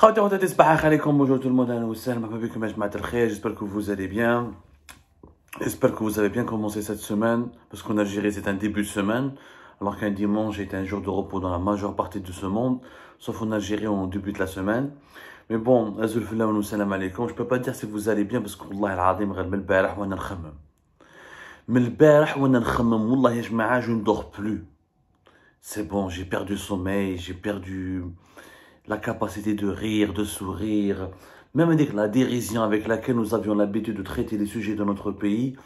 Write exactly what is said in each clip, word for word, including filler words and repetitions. Bonjour tout le monde, j'espère que vous allez bien. J'espère que vous avez bien commencé cette semaine, parce qu'en Algérie c'est un début de semaine, alors qu'un dimanche est un jour de repos dans la majeure partie de ce monde, sauf en Algérie on débute la semaine. Mais bon, je peux pas dire si vous allez bien, parce que je ne dors plus. C'est bon, j'ai perdu le sommeil, j'ai perdu la capacité de rire, de sourire, même avec la dérision avec laquelle nous avions l'habitude de traiter les sujets de notre pays,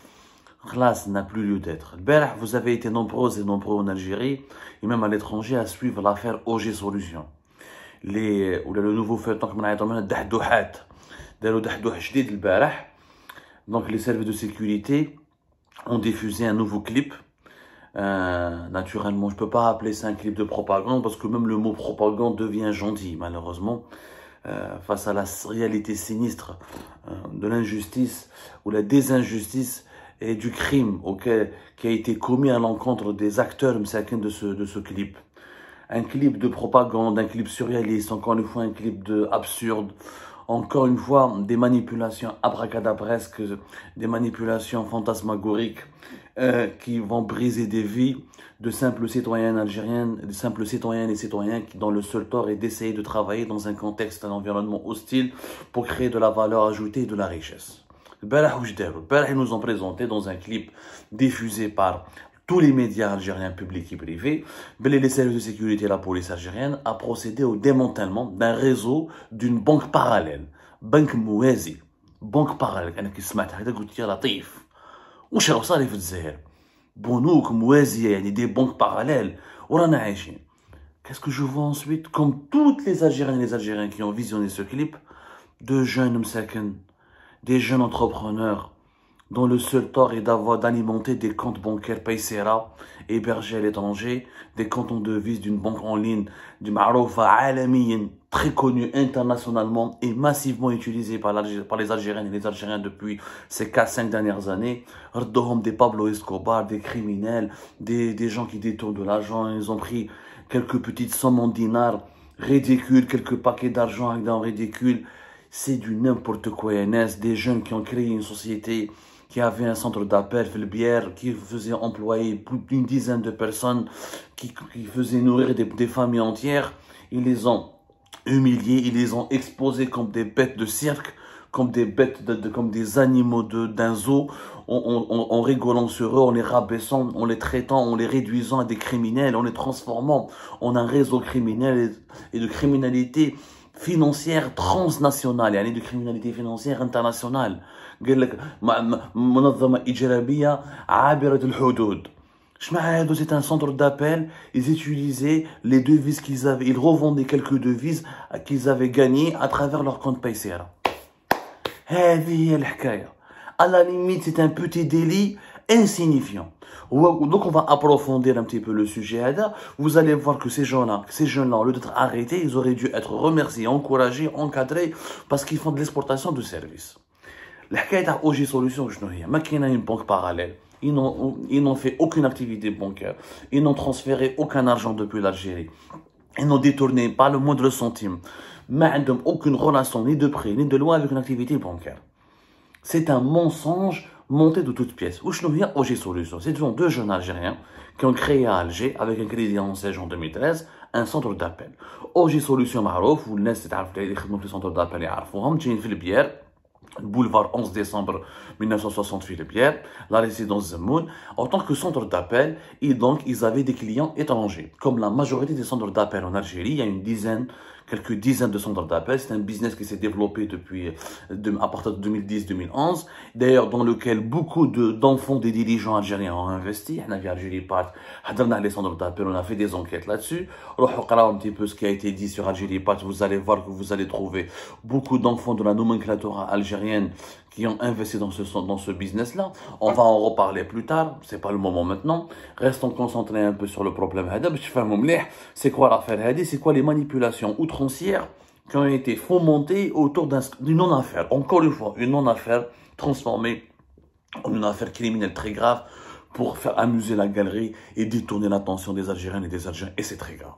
Khlas n'a plus lieu d'être. Vous avez été nombreuses et nombreux en Algérie et même à l'étranger à suivre l'affaire O G Solutions. Les, ou le nouveau feuilleton que nous avons dit, donc les services de sécurité ont diffusé un nouveau clip. Euh, naturellement, je peux pas appeler ça un clip de propagande parce que même le mot propagande devient gentil, malheureusement, euh, face à la réalité sinistre euh, de l'injustice ou la désinjustice et du crime auquel, qui a été commis à l'encontre des acteurs de ce, de ce clip. Un clip de propagande, un clip surréaliste, encore une fois un clip de absurde, encore une fois des manipulations abracadabresques, des manipulations fantasmagoriques. Euh, qui vont briser des vies de simples citoyennes algériennes, de simples citoyennes et citoyens qui, dont le seul tort est d'essayer de travailler dans un contexte, un environnement hostile pour créer de la valeur ajoutée et de la richesse. Ils nous ont présenté dans un clip diffusé par tous les médias algériens publics et privés, les services de sécurité et la police algérienne a procédé au démantèlement d'un réseau d'une banque parallèle, banque Mouazi, banque parallèle. وش راه صار في الجزائر بنوك موازيه يعني دي بنك باراليل ورانا عايشين qu'est-ce que je vois ensuite comme toutes les Algériennes et les Algériens qui ont visionné ce clip de jeunes مساكن des jeunes entrepreneurs dont le seul tort est d'avoir d'alimenter des comptes bancaires Paysera hébergés à l'étranger des comptes en devise d'une banque en ligne du معروفه عالميا très connue internationalement et massivement utilisée par, par les Algériennes et les Algériens depuis ces quatre cinq dernières années. Des Pablo Escobar, des criminels, des, des gens qui détournent de l'argent. Ils ont pris quelques petites sommes en dinars ridicules, quelques paquets d'argent avec des ridicules. C'est du n'importe quoi, N S. Des jeunes qui ont créé une société qui avait un centre d'appel, Felbière, qui faisait employer plus d'une dizaine de personnes, qui, qui faisait nourrir des, des familles entières. Ils les ont humiliés, ils les ont exposés comme des bêtes de cirque, comme des bêtes, de, de, comme des animaux de, d'un zoo, en, en, en rigolant sur eux, en les rabaissant, en les traitant, en les réduisant à des criminels, en les transformant en un réseau criminel et de criminalité financière transnationale, et de criminalité financière internationale. C'est un centre d'appel, ils utilisaient les devises qu'ils avaient, ils revendaient quelques devises qu'ils avaient gagnées à travers leur compte Paysera. À la limite, c'est un petit délit insignifiant. Donc on va approfondir un petit peu le sujet. Vous allez voir que ces gens-là, ces jeunes-là, au lieu d'être arrêtés, ils auraient dû être remerciés, encouragés, encadrés, parce qu'ils font de l'exportation de services. L'histoire de O G Solutions, je ne sais pas, une banque parallèle. Ils n'ont fait aucune activité bancaire. Ils n'ont transféré aucun argent depuis l'Algérie. Ils n'ont détourné pas le moindre centime. Mais ils n'ont aucune relation ni de prix ni de loi avec une activité bancaire. C'est un mensonge monté de toutes pièces. Où je nous viens O G Solutions. C'est deux jeunes Algériens qui ont créé à Alger, avec un crédit en siège en deux mille treize, un centre d'appel. O G Solutions Marouf, vous laissez le centre d'appel et Arfoum, j'ai une filière. Boulevard onze décembre mille neuf cent soixante-huit, les Pierres, la résidence Zemoun, en tant que centre d'appel, et donc ils avaient des clients étrangers. Comme la majorité des centres d'appel en Algérie, il y a une dizaine, quelques dizaines de centres d'appel. C'est un business qui s'est développé depuis, de, à partir de deux mille dix deux mille onze, d'ailleurs dans lequel beaucoup d'enfants de, des dirigeants algériens ont investi. On a vu Algérie Part, on a les centres d'appel, on a fait des enquêtes là-dessus. On va un petit peu ce qui a été dit sur Algérie Part, vous allez voir que vous allez trouver beaucoup d'enfants de la nomenclatura algérienne qui ont investi dans ce, dans ce business-là. On va en reparler plus tard, c'est pas le moment maintenant. Restons concentrés un peu sur le problème. C'est quoi l'affaire Hadi? C'est quoi les manipulations outrancières qui ont été fomentées autour d'une non-affaire? Encore une fois, une non-affaire transformée en une affaire criminelle très grave pour faire amuser la galerie et détourner l'attention des Algériens et des Algériens. Et c'est très grave.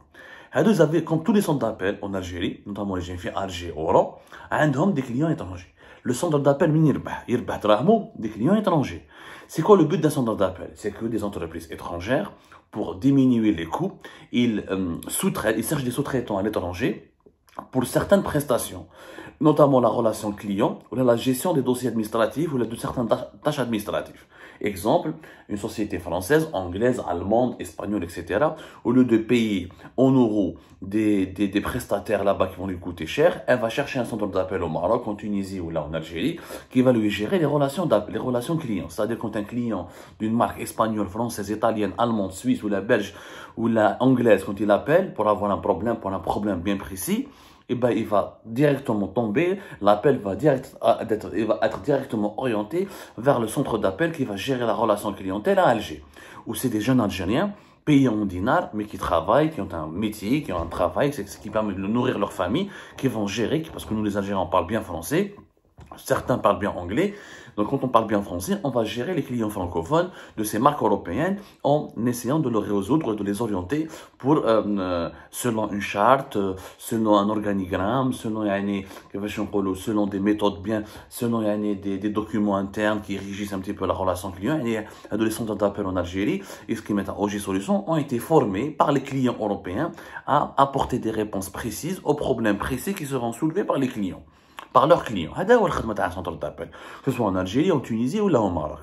Vous avez, comme tous les centres d'appel en Algérie, notamment les gens qui font Alger ou Oran, ils ont des clients étrangers. Le centre d'appel, il rebat des clients étrangers. C'est quoi le but d'un centre d'appel? C'est que des entreprises étrangères, pour diminuer les coûts, ils, euh, sous-traitent, ils cherchent des sous-traitants à l'étranger pour certaines prestations, notamment la relation client ou la gestion des dossiers administratifs ou de certaines tâches administratives. Exemple, une société française, anglaise, allemande, espagnole, et cetera, au lieu de payer en euros des, des, des prestataires là-bas qui vont lui coûter cher, elle va chercher un centre d'appel au Maroc, en Tunisie ou là en Algérie, qui va lui gérer les relations, les relations clients. C'est-à-dire quand un client d'une marque espagnole, française, italienne, allemande, suisse ou la belge ou la anglaise, quand il appelle pour avoir un problème, pour un problème bien précis, et ben il va directement tomber, l'appel va, direct, va être directement orienté vers le centre d'appel qui va gérer la relation clientèle à Alger, où c'est des jeunes Algériens payés en dinars, mais qui travaillent, qui ont un métier, qui ont un travail, ce qui permet de nourrir leur famille, qui vont gérer, parce que nous les Algériens on parle bien français, certains parlent bien anglais, donc quand on parle bien français, on va gérer les clients francophones de ces marques européennes en essayant de les résoudre, de les orienter pour, euh, selon une charte, selon un organigramme, selon, selon des méthodes bien, selon des, des documents internes qui régissent un petit peu la relation client. Et les adolescents d'appel en Algérie, et ce qui met à O G Solutions, ont été formés par les clients européens à apporter des réponses précises aux problèmes précis qui seront soulevés par les clients. par leurs clients. هذا هو الخدمة تاع سنتر دابل. Que ce soit en Algérie, en Tunisie ou là au Maroc.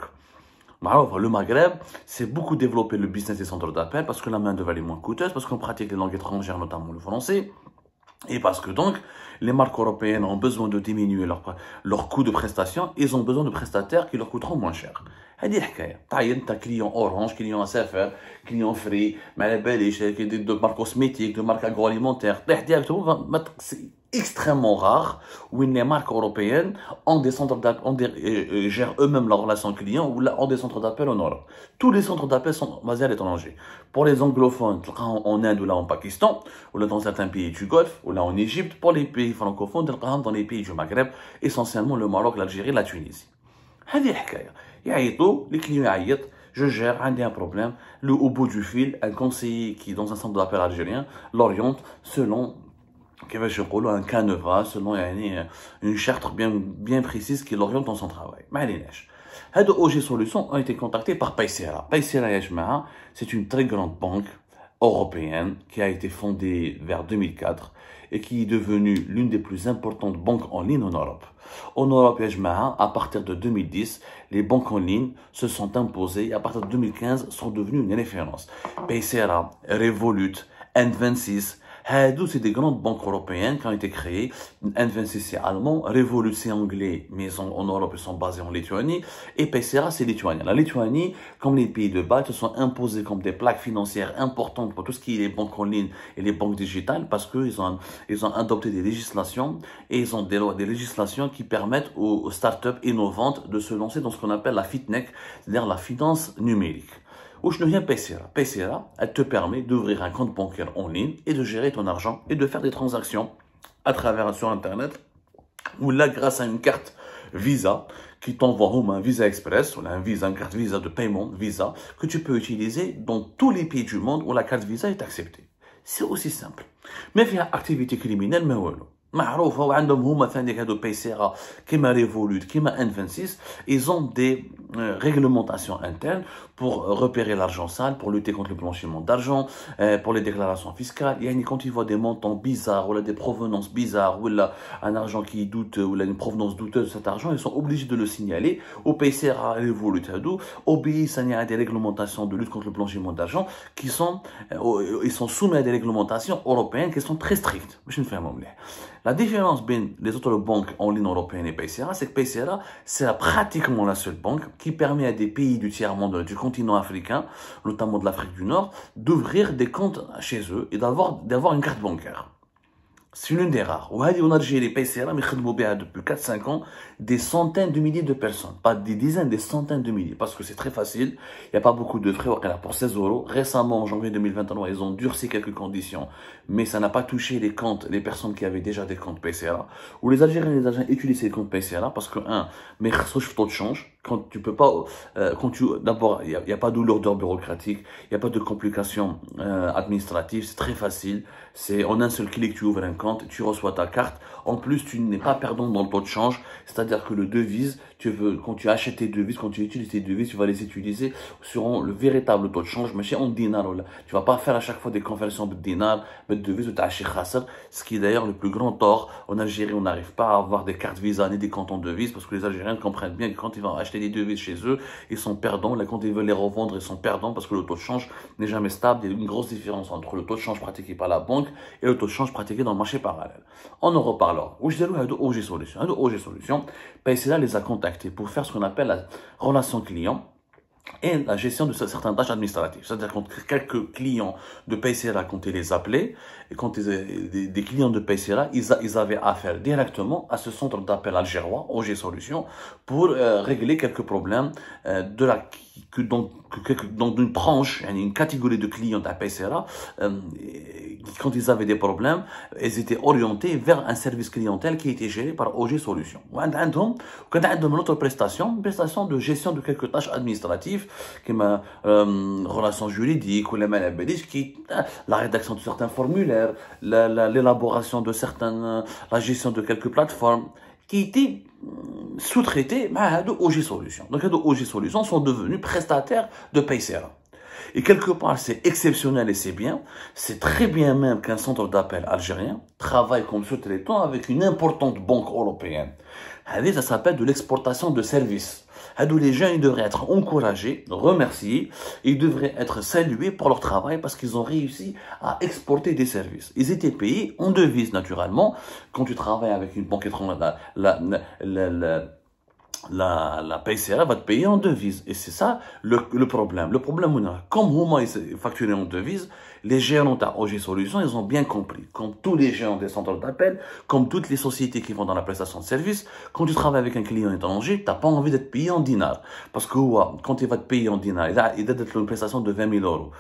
Le Maghreb s'est beaucoup développé le business des centres d'appel parce que la main d'œuvre est moins coûteuse, parce qu'on pratique les langues étrangères, notamment le français, et parce que donc les marques européennes ont besoin de diminuer leur, leur coût de prestation, ils ont besoin de prestataires qui leur coûteront moins cher. هذه الحكايه. طايل تاع كليون اورانج كليون سافر كليون فري ما على باليش دو مارك كوسميتيك دو مارك اغرواليمونتير طيح ديريكتوم ما تقصي extrêmement rare où les marques européennes ont des centres d'appel, ont des, euh, gèrent eux-mêmes leurs relations clients ou là, ont des centres d'appel en Europe. Tous les centres d'appel sont basés à l'étranger. Pour les anglophones, en Inde ou là en Pakistan, ou là dans certains pays du Golfe, ou là en Égypte, pour les pays francophones, dans les pays du Maghreb, essentiellement le Maroc, l'Algérie, la Tunisie. هذه الحكاية. يعيطوا les clients يعيط. Je gère, un problème. Le au bout du fil, un conseiller qui dans un centre d'appel algérien l'oriente selon un canevas, selon une charte bien, bien précise qui l'oriente dans son travail. Les O G Solutions ont été contactés par Paysera. Paysera, c'est une très grande banque européenne qui a été fondée vers deux mille quatre et qui est devenue l'une des plus importantes banques en ligne en Europe. En Europe, à partir de deux mille dix, les banques en ligne se sont imposées et à partir de deux mille quinze sont devenues une référence. Paysera, Revolut, N vingt-six, c'est des grandes banques européennes qui ont été créées. N vingt-six c'est allemand, Revolut c'est anglais, mais en Europe ils sont basés en Lituanie, et Paysera c'est lituanien. La Lituanie, comme les pays de bas, se sont imposés comme des plaques financières importantes pour tout ce qui est les banques en ligne et les banques digitales, parce qu'ils ont, ils ont adopté des législations, et ils ont des, des législations qui permettent aux, aux startups innovantes de se lancer dans ce qu'on appelle la fintech, c'est-à-dire la finance numérique. Où je ne viens Paysera. Paysera, elle te permet d'ouvrir un compte bancaire en ligne et de gérer ton argent et de faire des transactions à travers sur Internet ou là grâce à une carte Visa qui t'envoie un Visa Express ou là, un Visa, une carte Visa de paiement Visa que tu peux utiliser dans tous les pays du monde où la carte Visa est acceptée. C'est aussi simple. Mais via activité criminelle, mais voilà. معروفة وعندهم هما ثاني هادو بايسيرا كيما ريفولوت كيما N vingt-six ils ont des euh, réglementations internes pour repérer l'argent sale, pour lutter contre le blanchiment d'argent, euh, pour les déclarations fiscales. يعني quand ils voient des montants bizarres ou là des provenances bizarres ou là un argent qui doute ou là une provenance douteuse de cet argent, ils sont obligés de le signaler. Au Paysera Revolut هادو obéissent à des réglementations de lutte contre le blanchiment d'argent qui sont euh, ils sont soumis à des réglementations européennes qui sont très strictes. باش نفهموا مليح. La différence entre les autres banques en ligne européenne et Paysera, c'est que Paysera, c'est pratiquement la seule banque qui permet à des pays du tiers-monde, du continent africain, notamment de l'Afrique du Nord, d'ouvrir des comptes chez eux et d'avoir une carte bancaire. C'est l'une des rares. On a Algérie, Paysera, mais depuis quatre cinq ans, des centaines de milliers de personnes. Pas des dizaines, des centaines de milliers. Parce que c'est très facile. Il n'y a pas beaucoup de frais. Pour seize euros. Récemment, en janvier deux mille vingt-trois, ils ont durci quelques conditions. Mais ça n'a pas touché les comptes, les personnes qui avaient déjà des comptes Paysera. Ou les Algériens et les Algériens utilisent les comptes Paysera. Parce que, un, mais taux de change. Quand tu peux pas, euh, quand tu, d'abord, il n'y a, y a pas de lourdeur bureaucratique, il n'y a pas de complications euh, administratives, c'est très facile. C'est en un seul clic, tu ouvres un compte, tu reçois ta carte. En plus, tu n'es pas perdant dans le taux de change, c'est-à-dire que le devise, tu veux, quand tu achètes tes devises, quand tu utilises tes devises, tu vas les utiliser sur le véritable taux de change, mais chez en dinar. Tu vas pas faire à chaque fois des conversions de dinar, de devises ou t'achètes khasr, ce qui est d'ailleurs le plus grand tort. En Algérie, on n'arrive pas à avoir des cartes Visa ni des comptes en devises parce que les Algériens comprennent bien que quand ils vont acheter des devises chez eux, ils sont perdants. Là, quand ils veulent les revendre, ils sont perdants parce que le taux de change n'est jamais stable. Il y a une grosse différence entre le taux de change pratiqué par la banque et le taux de change pratiqué dans le marché parallèle. On en reparlera. Où je dis à O G Solutions, O G Solutions, Paysera les a contactés pour faire ce qu'on appelle la relation client et la gestion de certaines tâches administratives. C'est-à-dire quand quelques clients de Paysera, quand ils les appelaient, et quand ils, des, des clients de Paysera, ils, a, ils avaient affaire directement à ce centre d'appel algérois, O G Solutions, pour euh, régler quelques problèmes euh, de la que dans, que, que dans une tranche, une catégorie de clients de Paysera, euh, quand ils avaient des problèmes, ils étaient orientés vers un service clientèle qui était géré par O G Solutions. Quand on a une autre prestation, une prestation de gestion de quelques tâches administratives, comme euh, relations juridiques ou les malabédiques, qui la rédaction de certains formulaires, l'élaboration de certaines, la gestion de quelques plateformes, qui étaient sous-traités par O G Solutions. Donc, les O G Solutions sont devenus prestataires de Paysera. Et quelque part, c'est exceptionnel et c'est bien. C'est très bien même qu'un centre d'appel algérien travaille comme sous-traitant avec une importante banque européenne. Ça s'appelle de l'exportation de services. Les gens, ils devraient être encouragés, remerciés, ils devraient être salués pour leur travail parce qu'ils ont réussi à exporter des services. Ils étaient payés en devises naturellement. Quand tu travailles avec une banque étrangère, la, la, la, la, la, la Paysera va te payer en devises. Et c'est ça le, le problème. Le problème, on a, comme Houma est facturé en devises, les gérants à O G Solutions, ils ont bien compris, comme tous les gérants des centres d'appel, comme toutes les sociétés qui vont dans la prestation de services, quand tu travailles avec un client étranger, tu n'as pas envie d'être payé en dinars. Parce que quand il va te payer en dinars, il doit être une prestation de vingt mille euros.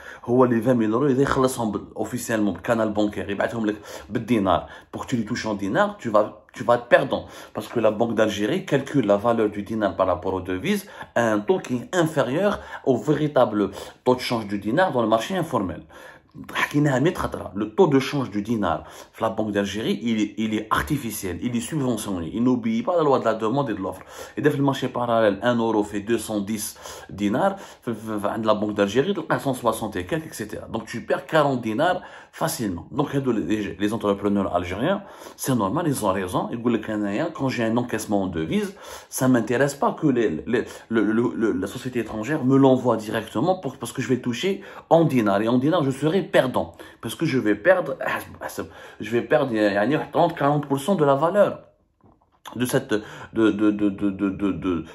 Les vingt mille euros, il doit être officiellement le canal bancaire, il va être le dinar. Pour que tu les touches en dinars, tu vas... tu vas être perdant parce que la Banque d'Algérie calcule la valeur du dinar par rapport aux devises à un taux qui est inférieur au véritable taux de change du dinar dans le marché informel. Le taux de change du dinar la Banque d'Algérie, il, il est artificiel, il est subventionné, il n'obéit pas à la loi de la demande et de l'offre. Et dans le marché parallèle, un euro fait deux cent dix dinars, la Banque d'Algérie, cent soixante et quelques, et cetera. Donc tu perds quarante dinars facilement. Donc les, les entrepreneurs algériens, c'est normal, ils ont raison. Et quand j'ai un encaissement en devise, ça ne m'intéresse pas que les, les, le, le, le, la société étrangère me l'envoie directement pour, parce que je vais toucher en dinars. Et en dinars, je serai perdant parce que je vais perdre je vais perdre trente à quarante pour cent de la valeur de cette de de de de de, de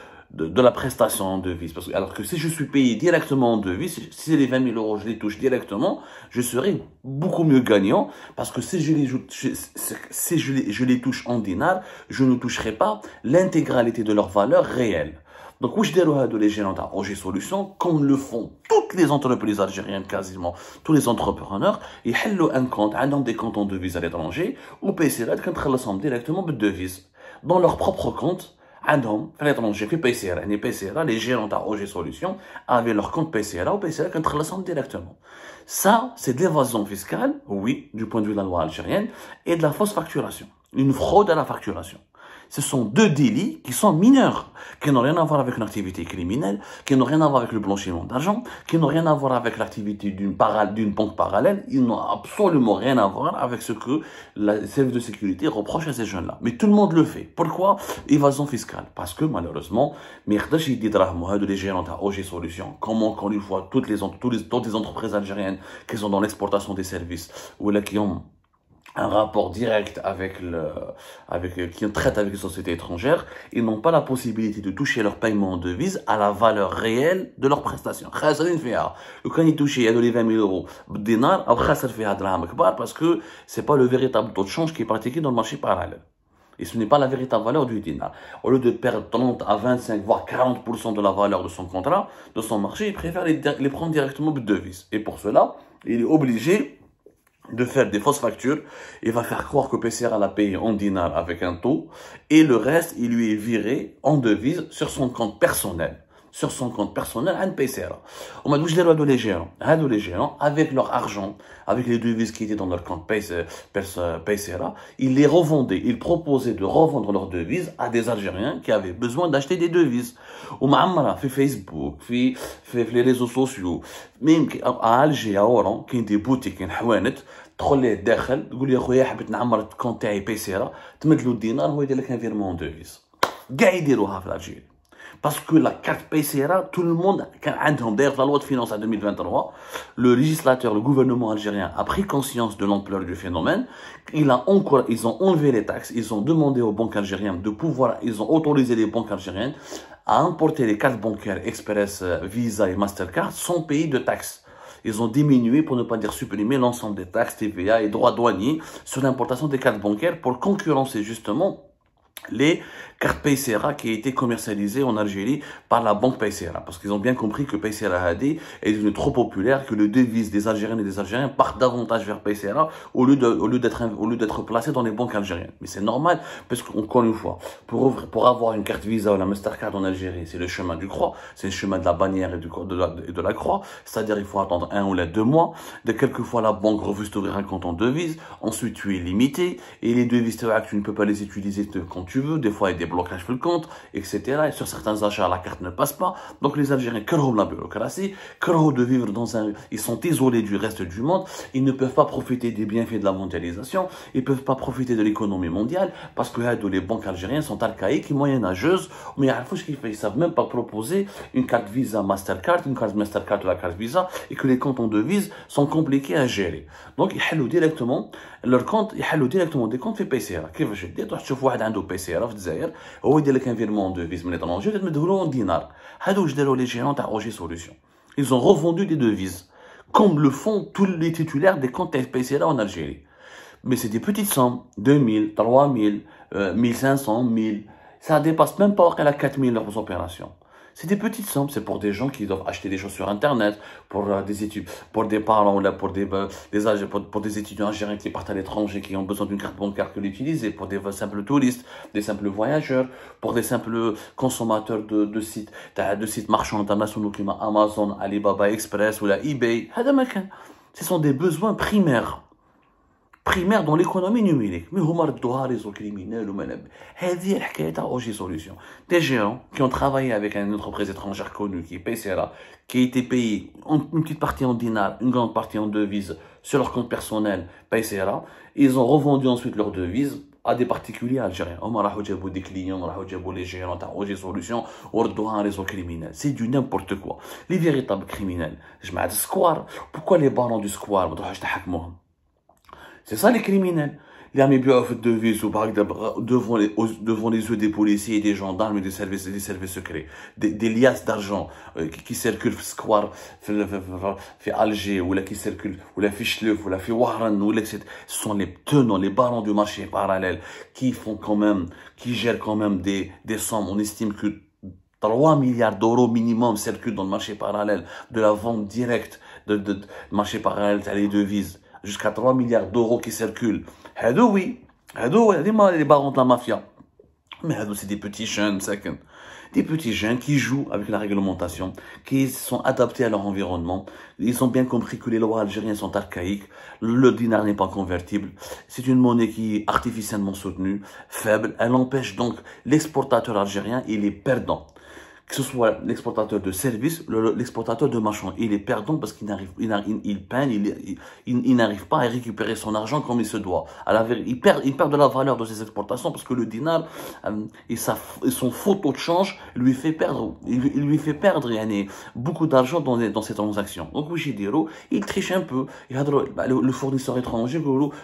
De, de la prestation en devise. Parce que, alors que si je suis payé directement en devise, si les vingt mille euros je les touche directement, je serai beaucoup mieux gagnant parce que si je les, je, si je les, je les touche en dinars, je ne toucherai pas l'intégralité de leur valeur réelle. Donc, où je déroule de les gérants à O G Solutions, comme le font toutes les entreprises algériennes, quasiment tous les entrepreneurs, ils ont un compte, un nombre des comptes en devise à l'étranger, ou Paysera, quand ils ressemblent directement de devise dans leur propre compte. عندهم في الاترونجي في Paysera يعني Paysera les gérants à O G Solutions avaient leur compte Paysera ou Paysera كانت خلصهم directement. Ça c'est de l'évasion fiscale, oui, du point de vue de la loi algérienne, et de la fausse facturation, une fraude à la facturation. Ce sont deux délits qui sont mineurs, qui n'ont rien à voir avec une activité criminelle, qui n'ont rien à voir avec le blanchiment d'argent, qui n'ont rien à voir avec l'activité d'une banque parallèle. Ils n'ont absolument rien à voir avec ce que la service de sécurité reproche à ces jeunes-là. Mais tout le monde le fait. Pourquoi évasion fiscale? Parce que malheureusement, les gérants à O G Solutions, comme encore une fois toutes les, toutes les, toutes les entreprises algériennes qui sont dans l'exportation des services, ou là qui ont un rapport direct avec le, avec, qui traite avec une société étrangère, ils n'ont pas la possibilité de toucher leur paiement en devise à la valeur réelle de leur prestation. Quand ils touchent, il y a les vingt mille euros dinar, parce que c'est pas le véritable taux de change qui est pratiqué dans le marché parallèle. Et ce n'est pas la véritable valeur du dinar. Au lieu de perdre trente à vingt-cinq, voire quarante pour cent de la valeur de son contrat, de son marché, ils préfèrent les, les prendre directement de devise. Et pour cela, il est obligé de faire des fausses factures, il va faire croire que Paysera l'a payé en dinars avec un taux, et le reste, il lui est viré en devise sur son compte personnel. Sur son compte personnel, à Paysera. On m'a dit, je les dois les géants. Les géants, avec leur argent, avec les devises qui étaient dans leur compte Paysera, ils les revendaient. Ils proposaient de revendre leurs devises à des Algériens qui avaient besoin d'acheter des devises. Ou ma'amara, fait Facebook, fait les réseaux sociaux. Même à Alger, à Oran, qui ont des boutiques, qui ont des تخليه داخل تقول يا خويا حبيت نعمر الكونت تاعي بايسيرا تمدلو الدينار هو يدير لك ان فيرمون اون دوفيز كاع يديروها في الجزائر باسكو لا كارت بايسيرا تو لو موند كان عندهم داير في لا لوا دو فينونس deux mille vingt-trois لو ليجيسلاتور لو غوفرنمون الجيريان ا بري كونسيونس دو لامبلور دو فينومين il a encore ils ont enlevé les taxes ils ont demandé aux banques algériennes de pouvoir ils ont autorisé les banques algériennes à importer les cartes bancaires Express Visa et Mastercard sans payer de taxes. Ils ont diminué, pour ne pas dire supprimé, l'ensemble des taxes, T V A et droits douaniers sur l'importation des cartes bancaires pour concurrencer justement les cartes Paysera qui étaient commercialisées en Algérie par la banque Paysera. Parce qu'ils ont bien compris que Paysera A D est devenu trop populaire, que le devise des Algériens et des Algériens partent davantage vers Paysera au lieu de, au lieu d'être, au lieu d'être placé dans les banques algériennes. Mais c'est normal, parce qu'encore une fois, pour ouvrir, pour avoir une carte Visa ou la Mastercard en Algérie, c'est le chemin du croix, c'est le chemin de la bannière et du, de la, de la croix. C'est-à-dire, il faut attendre un ou les deux mois. De quelquefois, la banque refuse d'ouvrir un compte en devise. Ensuite, tu es limité. Et les devises, tu ne peux pas les utiliser quand tu veux. Des fois, il y a des blocages sur le compte, et cetera. Et sur certains achats, la carte ne passe pas. Donc les Algériens crèvent la bureaucratie, crèvent de vivre dans un... Ils sont isolés du reste du monde, ils ne peuvent pas profiter des bienfaits de la mondialisation, ils ne peuvent pas profiter de l'économie mondiale, parce que là, les banques algériennes sont archaïques et moyenâgeuses, mais ils ne savent même pas proposer une carte Visa Mastercard, une carte Mastercard ou la carte Visa, et que les comptes en devise sont compliqués à gérer. Donc ils hallouent directement leur compte, ils hallouent directement des comptes fait Paysera. Qu'est-ce que je dis? Tu vois un Paysera, هو يدير لك ان فيرمون دو فيز من ليترونجي تمدهولو ان دينار. هادو واش دارو لي جيرون تاع او جي سوليسيون. Ils ont revendu des devises comme le font tous les titulaires des comptes Paysera en Algérie. Mais c'est des petites sommes, deux mille, trois mille, euh, mille cinq cents, mille. Ça dépasse même pas la quatre mille leurs opérations. C'est des petites sommes, c'est pour des gens qui doivent acheter des choses sur Internet, pour euh, des études, pour des parents, pour des, euh, des âges, pour, pour des étudiants algériens qui partent à l'étranger, qui ont besoin d'une carte bancaire que l'utiliser, pour des simples touristes, des simples voyageurs, pour des simples consommateurs de, de sites, de sites marchands internationaux comme Amazon, Alibaba Express ou la eBay. Ce sont des besoins primaires. primaire dans l'économie numérique. Mais Omar Doha, les criminels, c'est O G Solutions. Des géants qui ont travaillé avec une entreprise étrangère connue qui est Paysera, qui a été payée une petite partie en dinars, une grande partie en devises sur leur compte personnel Paysera. Ils ont revendu ensuite leurs devises à des particuliers algériens. Omar Hojabou des clients, Omar Hojabou les géants, O G Solutions, Omar Doha, un réseau criminel. C'est du n'importe quoi. Les véritables criminels. Je m'en dis, Square. Pourquoi les barons du Square? C'est ça les criminels. Les amis bioffent de devises ou devant les, devant les yeux des policiers et des gendarmes et des services, des services secrets. Des, des liasses d'argent euh, qui, qui circulent dans le square, dans Alger, ou là qui circulent, ou là Fichleuf, ou là Wahran, ou là, et cetera. Ce sont les tenants, les barons du marché parallèle qui font quand même, qui gèrent quand même des, des sommes. On estime que trois milliards d'euros minimum circulent dans le marché parallèle de la vente directe de, de, de marché parallèle, t'as les devises. Jusqu'à trois milliards d'euros qui circulent. Hadou, oui. Hadou, les barons de la mafia. Mais Hadou, c'est des petits jeunes, second. Des petits jeunes qui jouent avec la réglementation, qui sont adaptés à leur environnement. Ils ont bien compris que les lois algériennes sont archaïques. Le dinar n'est pas convertible. C'est une monnaie qui est artificiellement soutenue, faible. Elle empêche donc l'exportateur algérien, il est perdant. Que ce soit l'exportateur de services, l'exportateur de marchands, il est perdant parce qu'il n'arrive, il, il, il peine, il, il, il, il n'arrive pas à récupérer son argent comme il se doit. À la, il, perd, il perd de la valeur de ses exportations parce que le dinar euh, et, sa, et son faux taux de change lui fait perdre, il, il lui fait perdre yani, beaucoup d'argent dans, dans ses transactions. Donc oui, Jidero, il triche un peu. Il a le, le fournisseur étranger,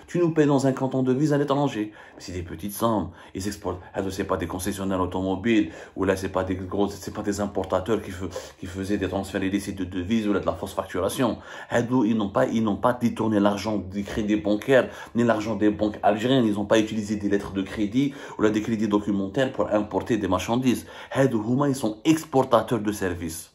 tu nous payes dans un canton de devise à l'étranger. C'est des petites sommes. Ils exportent. C'est pas des concessionnaires automobiles ou là c'est pas des grosses. Pas des importateurs qui, fe, qui faisaient des transferts illicites de devises ou de la fausse facturation. Ils n'ont pas, ils n'ont pas détourné l'argent des crédits bancaires, ni l'argent des banques algériennes. Ils n'ont pas utilisé des lettres de crédit ou là des crédits documentaires pour importer des marchandises. Ils sont exportateurs de services.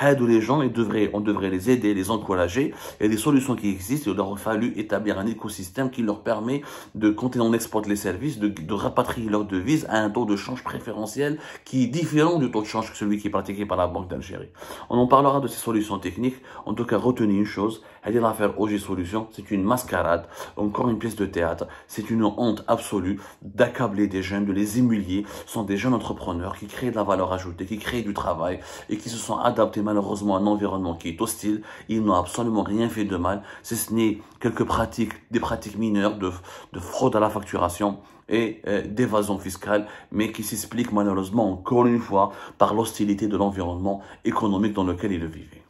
Aident les gens et devrait, on devrait les aider, les encourager. Il y a des solutions qui existent. Il leur a fallu établir un écosystème qui leur permet de, quand on exporte les services, de, de rapatrier leurs devises à un taux de change préférentiel qui est différent du taux de change que celui qui est pratiqué par la Banque d'Algérie. On en parlera de ces solutions techniques. En tout cas, retenez une chose, elle est l'affaire O G Solutions, c'est une mascarade, encore une pièce de théâtre. C'est une honte absolue d'accabler des jeunes, de les humilier. Ce sont des jeunes entrepreneurs qui créent de la valeur ajoutée, qui créent du travail et qui se sont adaptés malheureusement à un environnement qui est hostile. Ils n'ont absolument rien fait de mal, si ce n'est quelques pratiques, des pratiques mineures de, de fraude à la facturation et euh, d'évasion fiscale, mais qui s'expliquent malheureusement encore une fois par l'hostilité de l'environnement économique dans lequel ils vivaient.